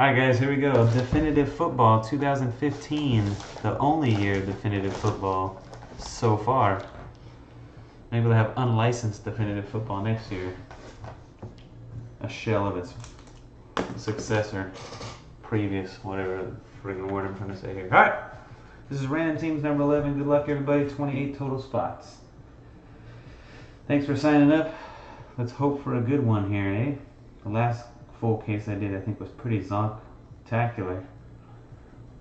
Alright guys, here we go. Definitive Football 2015. The only year of Definitive Football so far. Maybe they'll have unlicensed Definitive Football next year. A shell of its successor. Previous, whatever the friggin' word I'm trying to say here. Alright! This is Random Teams number 11. Good luck everybody. 28 total spots. Thanks for signing up. Let's hope for a good one here, eh? The last full case I did, I think, was pretty zonktacular.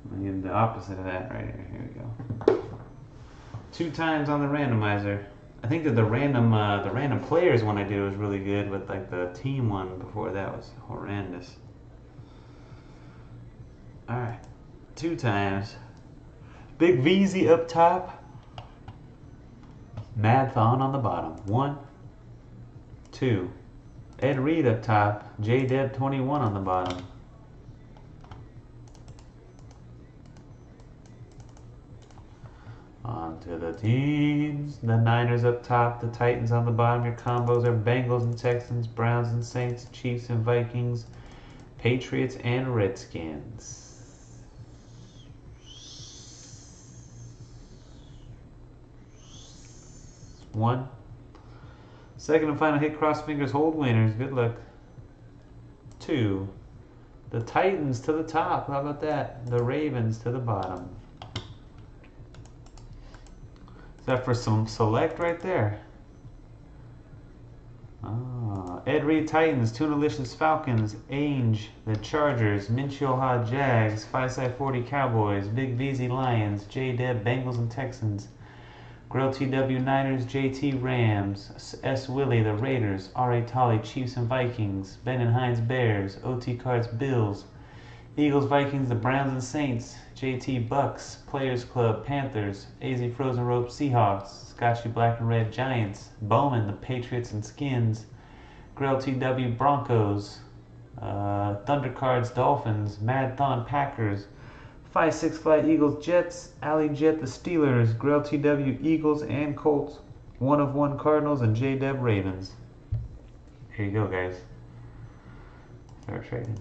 I need the opposite of that right here. Here we go. Two times on the randomizer. I think that the random players one I did was really good, but like the team one before that was horrendous. All right, two times. Big VZ up top. Madthon on the bottom. 1, 2. Ed Reed up top, JDev21 on the bottom. On to the teams. The Niners up top, the Titans on the bottom. Your combos are Bengals and Texans, Browns and Saints, Chiefs and Vikings, Patriots and Redskins. One. Second and final hit, cross fingers, hold winners. Good luck. 2. The Titans to the top. How about that? The Ravens to the bottom. Is that for some select right there? Ah, Ed Reed Titans, Tunalicious Falcons, Ainge, the Chargers, Minshio Ha Jags, Fisci40 Cowboys, Big VZ Lions, J-Deb Bengals and Texans. Grill TW Niners, JT Rams, S. Willie, the Raiders, R.A. Tolley, Chiefs and Vikings, Ben and Hines Bears, O.T. Cards Bills, Eagles, Vikings, the Browns and Saints, JT Bucks, Players Club, Panthers, AZ Frozen Rope, Seahawks, Scotchy Black and Red Giants, Bowman, the Patriots and Skins, Grill TW Broncos, Thunder Cards Dolphins, Madthon Packers, 5-6 Fly Eagles, Jets, Alley Jet, the Steelers, Grell TW, Eagles, and Colts, 1 of 1 Cardinals, and J-Deb Ravens. Here you go, guys. Start trading.